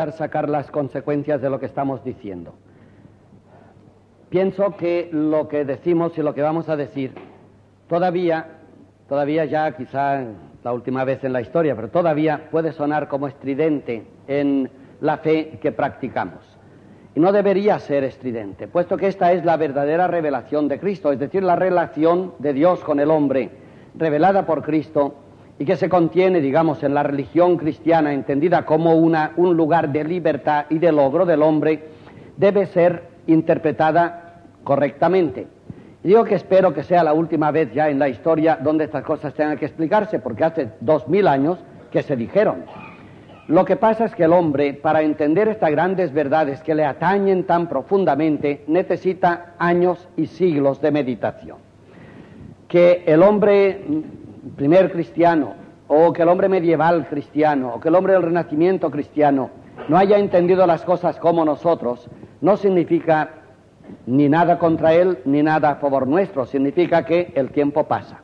intentar sacar las consecuencias de lo que estamos diciendo. Pienso que lo que decimos y lo que vamos a decir, todavía ya quizá la última vez en la historia, pero todavía puede sonar como estridente en la fe que practicamos. Y no debería ser estridente, puesto que esta es la verdadera revelación de Cristo, es decir, la relación de Dios con el hombre, revelada por Cristo, y que se contiene, digamos, en la religión cristiana, entendida como un lugar de libertad y de logro del hombre, debe ser interpretada correctamente. Y digo que espero que sea la última vez ya en la historia donde estas cosas tengan que explicarse, porque hace 2000 años que se dijeron. Lo que pasa es que el hombre, para entender estas grandes verdades que le atañen tan profundamente, necesita años y siglos de meditación. Que el hombre primer cristiano, o que el hombre medieval cristiano, o que el hombre del Renacimiento cristiano no haya entendido las cosas como nosotros, no significa ni nada contra él, ni nada a favor nuestro. Significa que el tiempo pasa.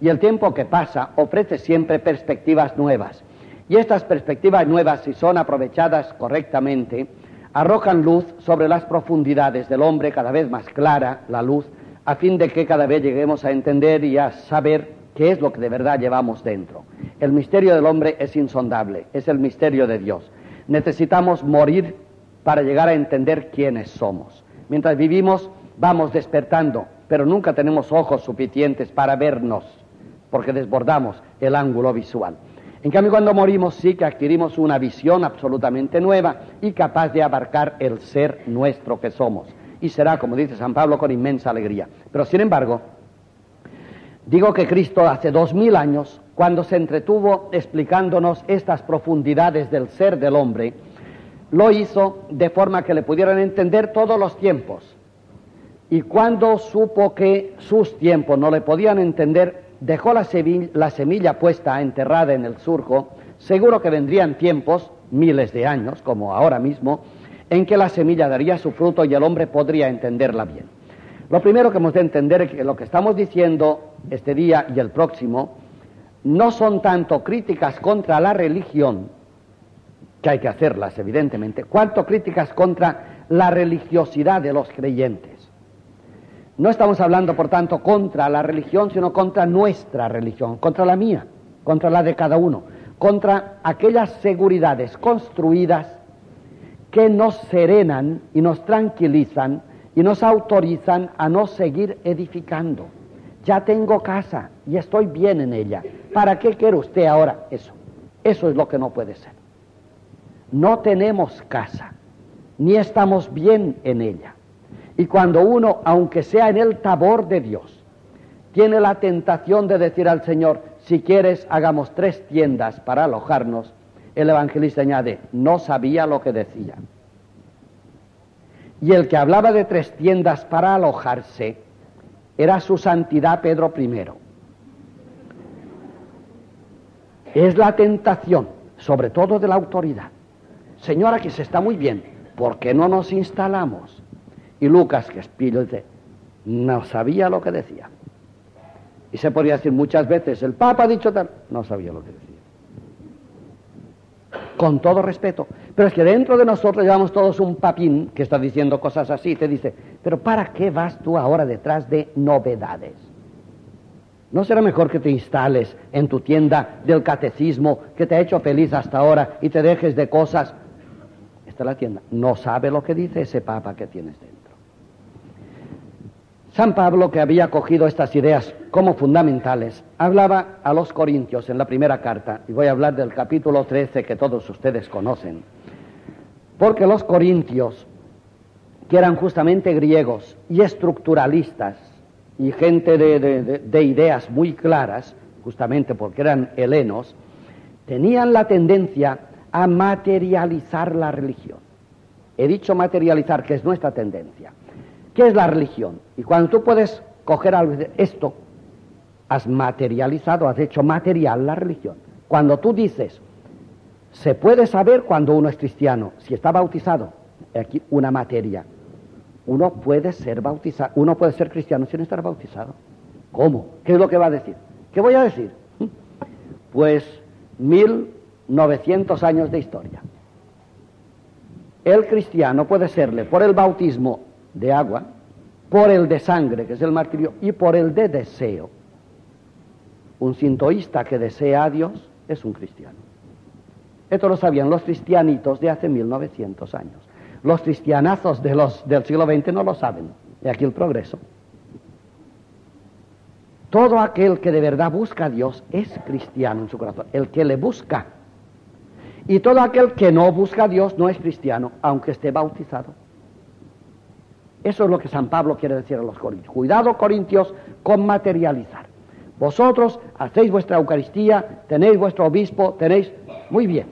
Y el tiempo que pasa ofrece siempre perspectivas nuevas. Y estas perspectivas nuevas, si son aprovechadas correctamente, arrojan luz sobre las profundidades del hombre, cada vez más clara la luz, a fin de que cada vez lleguemos a entender y a saber qué es lo que de verdad llevamos dentro. El misterio del hombre es insondable, es el misterio de Dios. Necesitamos morir para llegar a entender quiénes somos. Mientras vivimos, vamos despertando, pero nunca tenemos ojos suficientes para vernos, porque desbordamos el ángulo visual. En cambio, cuando morimos sí que adquirimos una visión absolutamente nueva y capaz de abarcar el ser nuestro que somos. Y será, como dice San Pablo, con inmensa alegría. Pero, sin embargo, digo que Cristo hace 2000 años, cuando se entretuvo explicándonos estas profundidades del ser del hombre, lo hizo de forma que le pudieran entender todos los tiempos. Y cuando supo que sus tiempos no le podían entender, dejó la semilla puesta, enterrada en el surco. Seguro que vendrían tiempos, miles de años, como ahora mismo, en que la semilla daría su fruto y el hombre podría entenderla bien. Lo primero que hemos de entender es que lo que estamos diciendo este día y el próximo no son tanto críticas contra la religión, que hay que hacerlas evidentemente, cuanto críticas contra la religiosidad de los creyentes. No estamos hablando, por tanto, contra la religión, sino contra nuestra religión, contra la mía, contra la de cada uno, contra aquellas seguridades construidas que nos serenan y nos tranquilizan y nos autorizan a no seguir edificando. Ya tengo casa y estoy bien en ella. ¿Para qué quiere usted ahora eso? Eso es lo que no puede ser. No tenemos casa, ni estamos bien en ella. Y cuando uno, aunque sea en el tabor de Dios, tiene la tentación de decir al Señor, si quieres hagamos 3 tiendas para alojarnos, el evangelista añade, no sabía lo que decía. Y el que hablaba de 3 tiendas para alojarse era su santidad Pedro I. Es la tentación, sobre todo de la autoridad. Señora, que se está muy bien, ¿por qué no nos instalamos? Y Lucas, que es pillo, dice, no sabía lo que decía. Y se podría decir muchas veces, el Papa ha dicho tal, no sabía lo que decía. Con todo respeto. Pero es que dentro de nosotros llevamos todos un papín que está diciendo cosas así y te dice, pero ¿para qué vas tú ahora detrás de novedades? ¿No será mejor que te instales en tu tienda del catecismo que te ha hecho feliz hasta ahora y te dejes de cosas? Esta es la tienda. No sabe lo que dice ese Papa que tienes dentro. San Pablo, que había cogido estas ideas como fundamentales, hablaba a los corintios en la primera carta, y voy a hablar del capítulo 13 que todos ustedes conocen, porque los corintios, que eran justamente griegos y estructuralistas, y gente de ideas muy claras, justamente porque eran helenos, tenían la tendencia a materializar la religión. He dicho materializar, que es nuestra tendencia. ¿Qué es la religión? Y cuando tú puedes coger algo y decir, esto, has materializado, has hecho material la religión. Cuando tú dices, se puede saber cuando uno es cristiano, si está bautizado, aquí una materia. Uno puede ser bautizado, uno puede ser cristiano sin estar bautizado. ¿Cómo? ¿Qué es lo que va a decir? ¿Qué voy a decir? Pues 1900 años de historia. el cristiano puede serle por el bautismo de agua, por el de sangre, que es el martirio, y por el de deseo. Un sintoísta que desea a Dios es un cristiano. Esto lo sabían los cristianitos de hace 1900 años. Los cristianazos del siglo XX no lo saben. Y aquí el progreso. Todo aquel que de verdad busca a Dios es cristiano en su corazón, el que le busca. Y todo aquel que no busca a Dios no es cristiano, aunque esté bautizado. Eso es lo que San Pablo quiere decir a los corintios. Cuidado, corintios, con materializar. Vosotros hacéis vuestra Eucaristía, tenéis vuestro obispo, tenéis... Muy bien.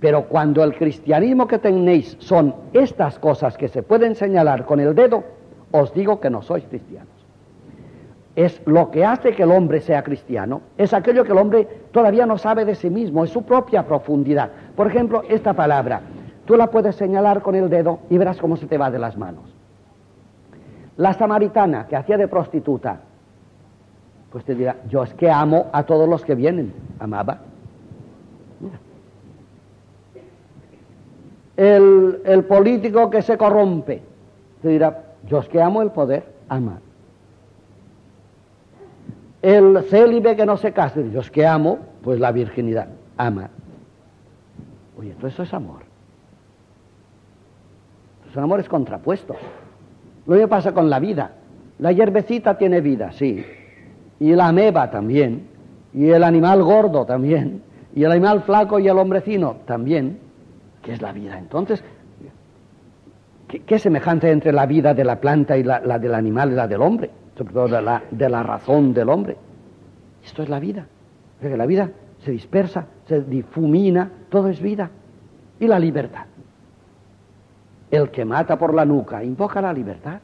Pero cuando el cristianismo que tenéis son estas cosas que se pueden señalar con el dedo, os digo que no sois cristianos. Es lo que hace que el hombre sea cristiano, es aquello que el hombre todavía no sabe de sí mismo, es su propia profundidad. Por ejemplo, esta palabra, tú la puedes señalar con el dedo y verás cómo se te va de las manos. La samaritana que hacía de prostituta, pues te dirá, yo es que amo a todos los que vienen, amaba. Mira. El político que se corrompe, te dirá, yo es que amo el poder, ama. El célibe que no se casa, yo es que amo, pues la virginidad, ama. Oye, entonces eso es amor. Son amores contrapuestos. Lo mismo pasa con la vida. La hierbecita tiene vida, sí. Y la ameba también, y el animal gordo también, y el animal flaco y el hombrecino también, que es la vida. Entonces, ¿qué semejanza hay entre la vida de la planta y la del animal y la del hombre? Sobre todo de la razón del hombre. Esto es la vida. O sea que la vida se dispersa, se difumina, todo es vida. Y la libertad. El que mata por la nuca invoca la libertad.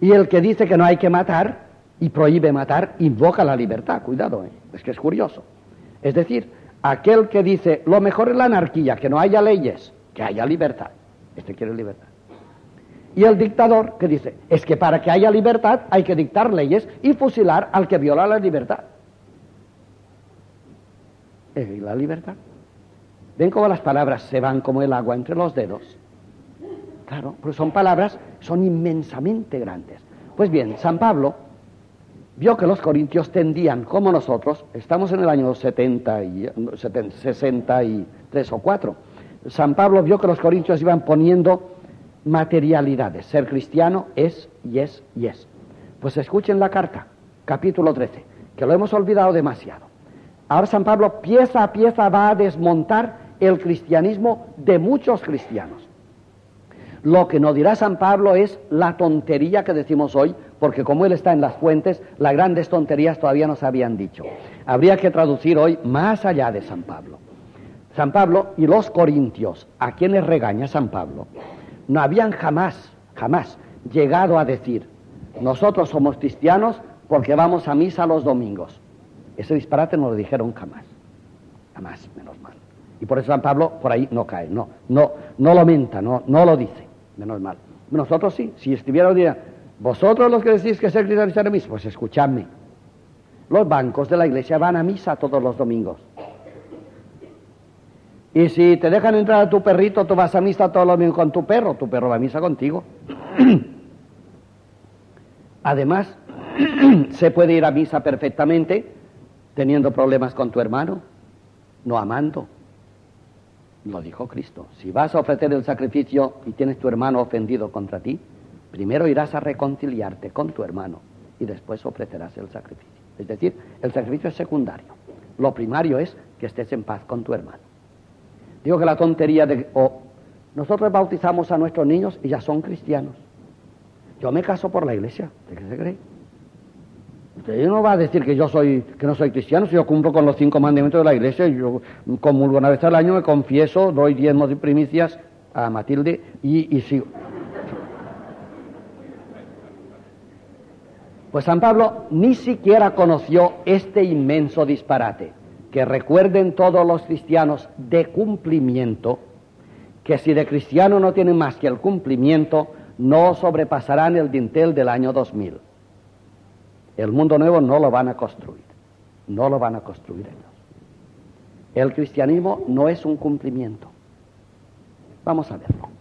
Y el que dice que no hay que matar y prohíbe matar, invoca la libertad. Cuidado, es que es curioso. Es decir, aquel que dice lo mejor es la anarquía, que no haya leyes, que haya libertad. Este quiere libertad. Y el dictador que dice, es que para que haya libertad hay que dictar leyes y fusilar al que viola la libertad. ¿Y la libertad? ¿Ven cómo las palabras se van como el agua entre los dedos? Claro, porque son palabras, son inmensamente grandes. Pues bien, San Pablo vio que los corintios tendían, como nosotros, estamos en el año 63 o 4, San Pablo vio que los corintios iban poniendo materialidades. Ser cristiano es, y es, y es. Pues escuchen la carta, capítulo 13, que lo hemos olvidado demasiado. Ahora San Pablo pieza a pieza va a desmontar el cristianismo de muchos cristianos. Lo que nos dirá San Pablo es la tontería que decimos hoy, porque como él está en las fuentes, las grandes tonterías todavía no se habían dicho. Habría que traducir hoy más allá de San Pablo. San Pablo y los corintios, a quienes regaña San Pablo, no habían jamás llegado a decir, nosotros somos cristianos porque vamos a misa los domingos. Ese disparate no lo dijeron jamás, menos mal. Y por eso San Pablo por ahí no cae, no lo menta, no lo dice. Menos mal. Nosotros sí. Si escribiera diría, vosotros los que decís que ser cristianos a misa, pues escuchadme. Los bancos de la iglesia van a misa todos los domingos. Y si te dejan entrar a tu perrito, tú vas a misa todos los domingos con tu perro va a misa contigo. Además, se puede ir a misa perfectamente teniendo problemas con tu hermano, no amando. Lo dijo Cristo. Si vas a ofrecer el sacrificio y tienes tu hermano ofendido contra ti, primero irás a reconciliarte con tu hermano y después ofrecerás el sacrificio. Es decir, el sacrificio es secundario. Lo primario es que estés en paz con tu hermano. Digo que la tontería de... nosotros bautizamos a nuestros niños y ya son cristianos. Yo me caso por la iglesia. ¿De qué se cree? Usted no va a decir que no soy cristiano si yo cumplo con los 5 mandamientos de la iglesia. Yo comulgo una vez al año, me confieso, doy diezmos y primicias a Matilde y sigo. Pues San Pablo ni siquiera conoció este inmenso disparate. Que recuerden todos los cristianos de cumplimiento, que si de cristiano no tienen más que el cumplimiento, no sobrepasarán el dintel del año 2000. El mundo nuevo no lo van a construir. No lo van a construir ellos. El cristianismo no es un cumplimiento. Vamos a verlo.